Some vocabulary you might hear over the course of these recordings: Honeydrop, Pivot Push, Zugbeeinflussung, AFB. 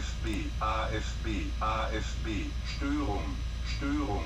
AFB, AFB, AFB, Störung, Störung.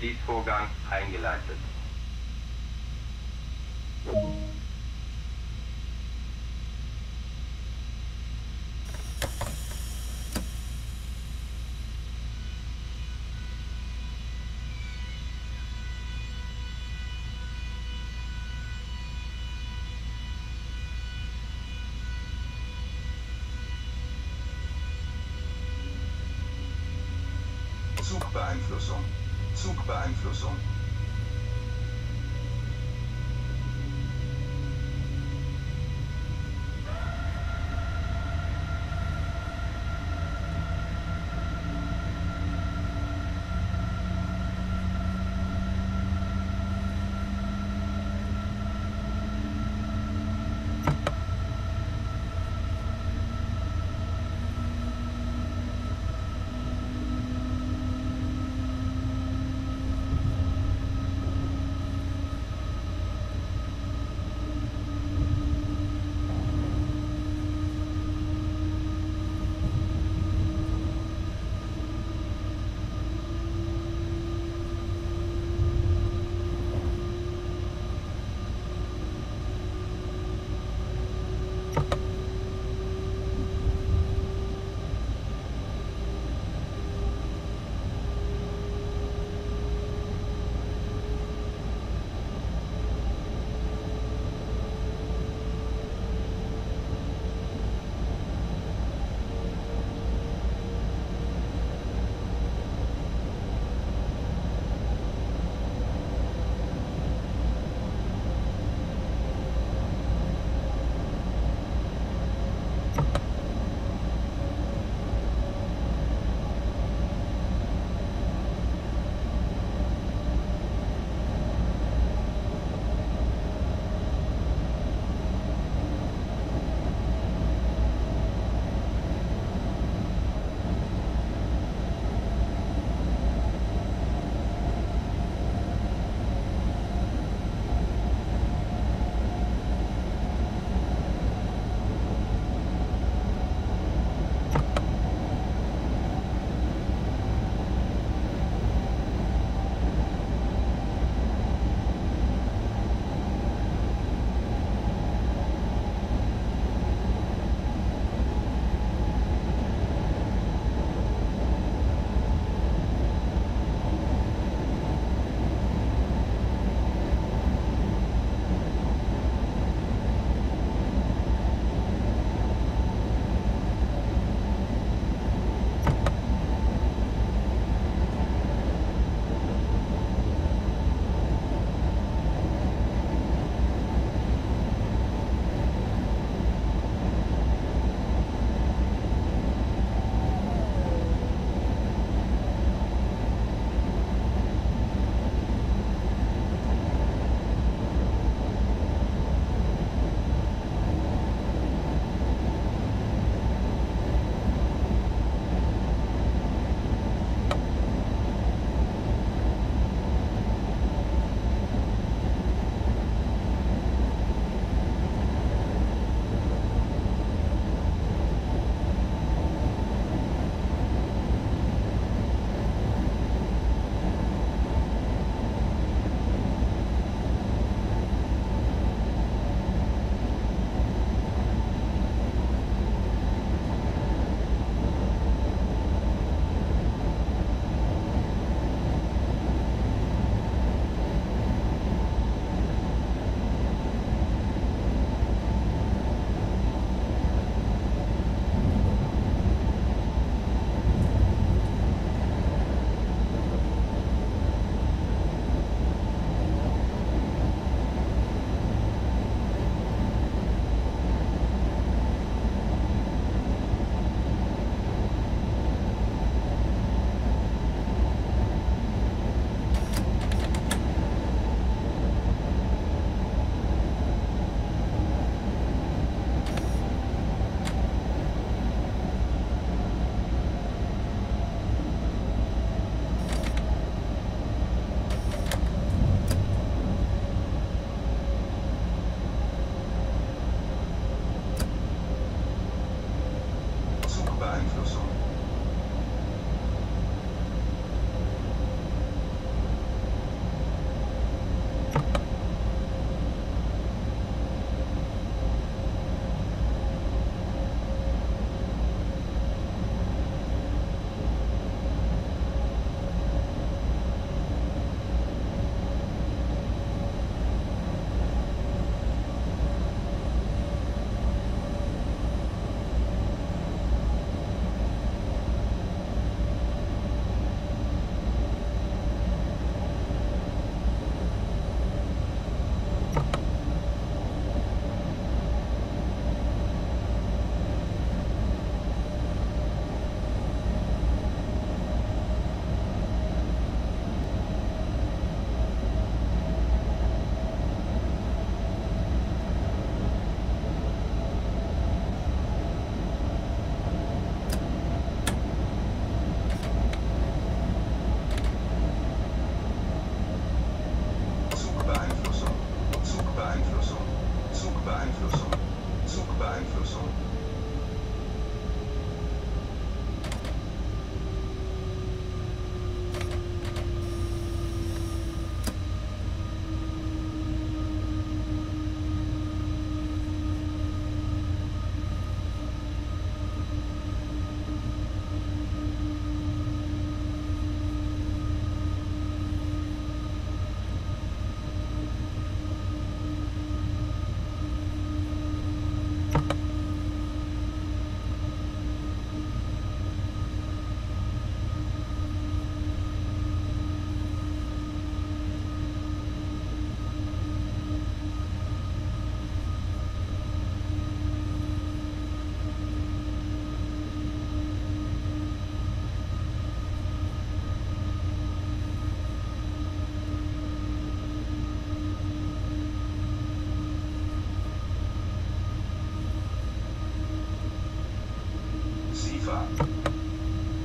Schließvorgang eingeleitet. Zugbeeinflussung. Zugbeeinflussung. Zugbeeinflussung. Zugbeeinflussung.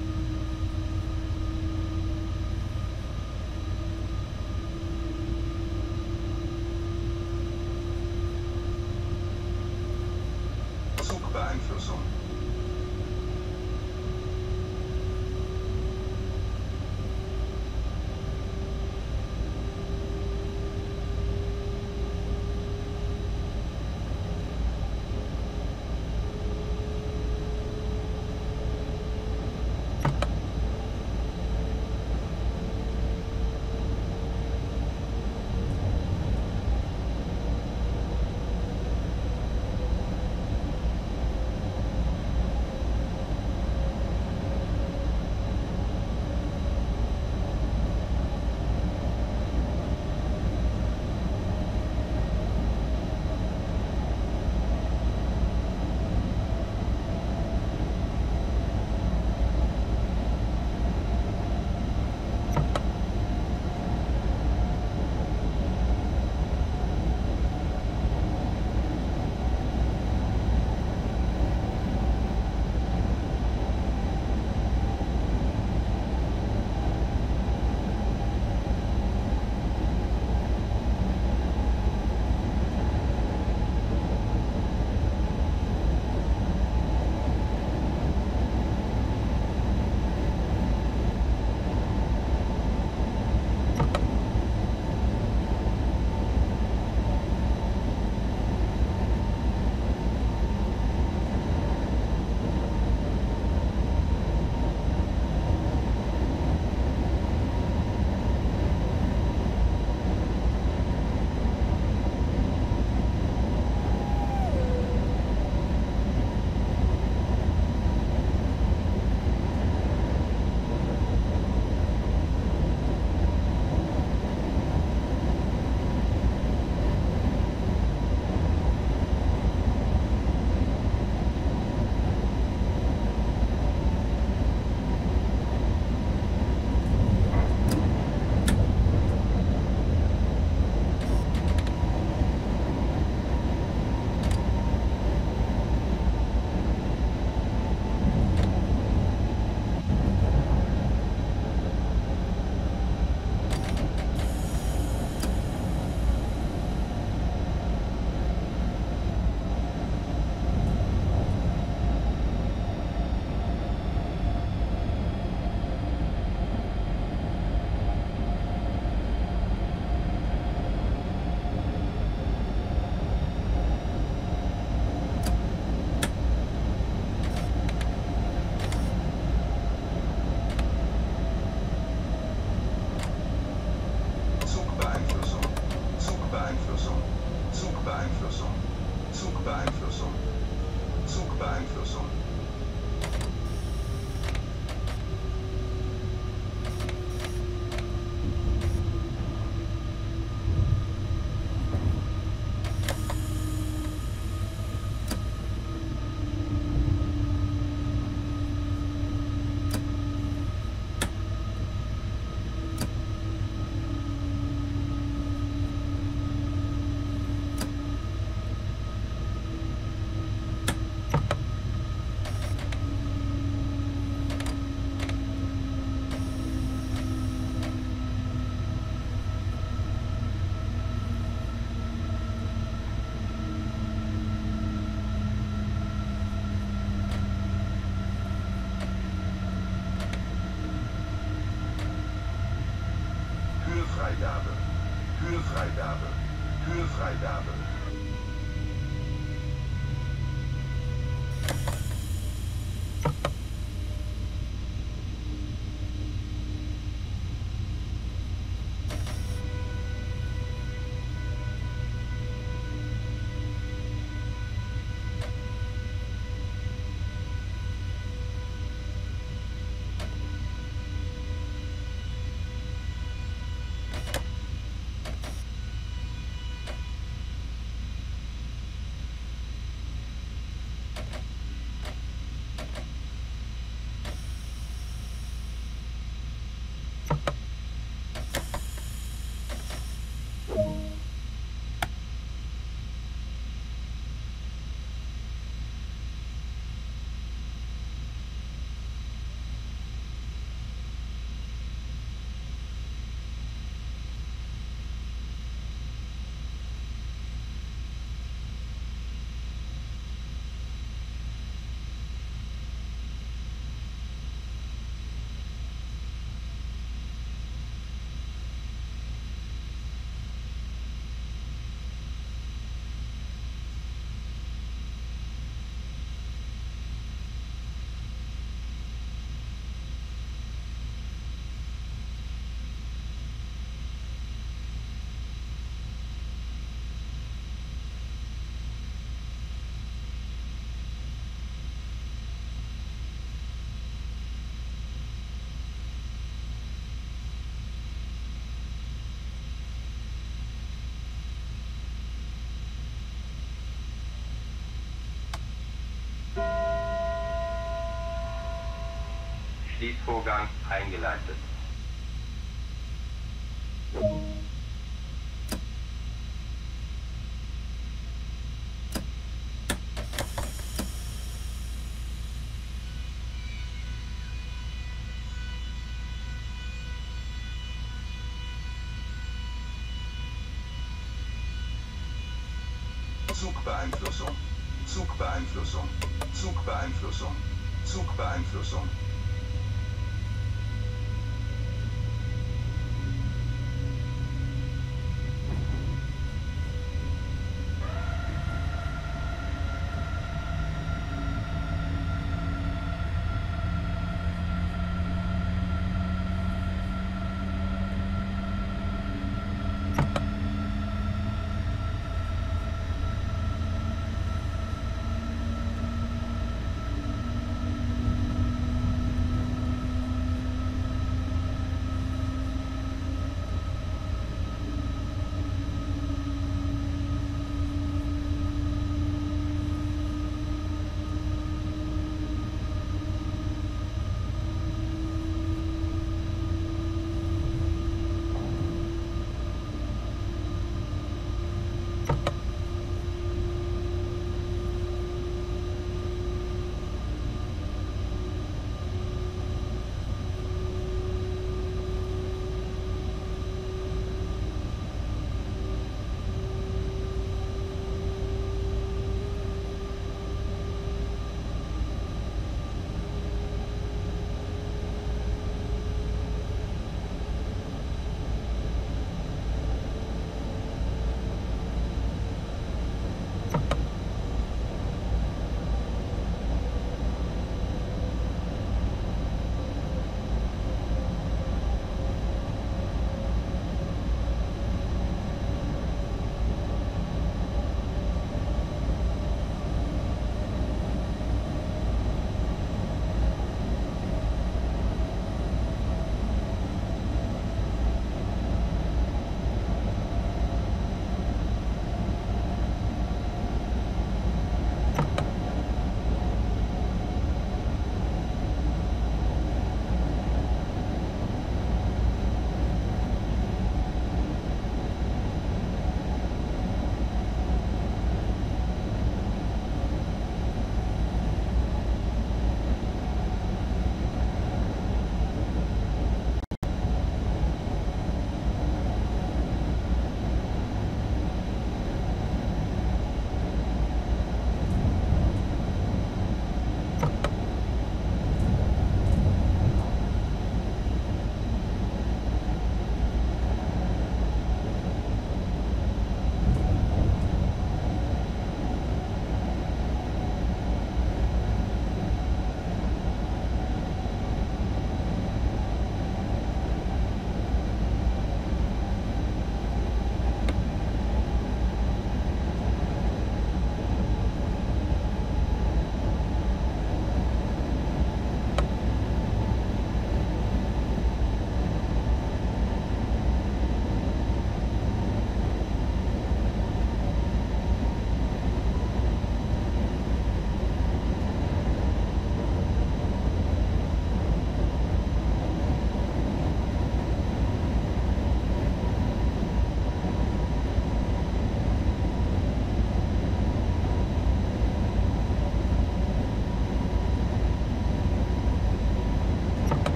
Zugbeeinflussung. Zugbeeinflussung, Zugbeeinflussung, Zugbeeinflussung. Freigabe. Schließvorgang eingeleitet. Zugbeeinflussung, Zugbeeinflussung, Zugbeeinflussung, Zugbeeinflussung.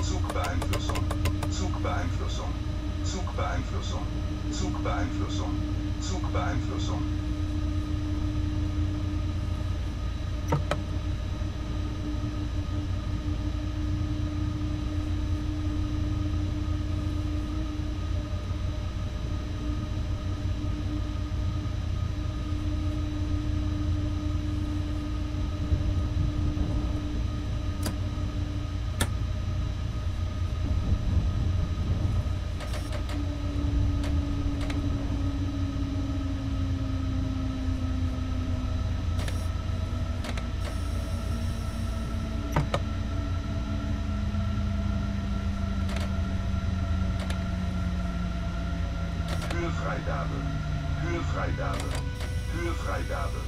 Zugbeeinflussung, Zugbeeinflussung, Zugbeeinflussung, Zugbeeinflussung. Höhefreigabe, Höhefreigabe, Höhefreigabe.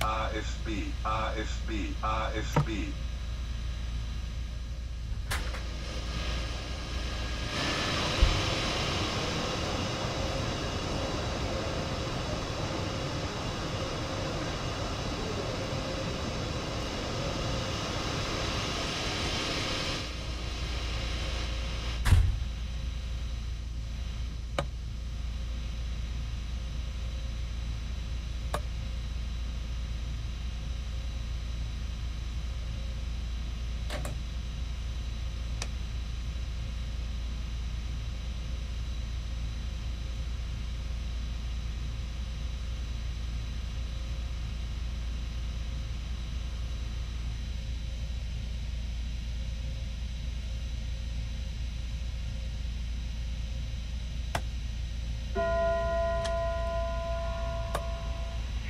AFB, AFB, AFB.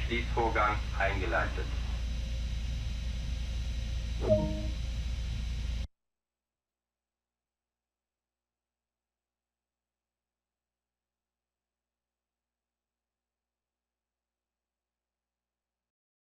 Schließvorgang eingeleitet.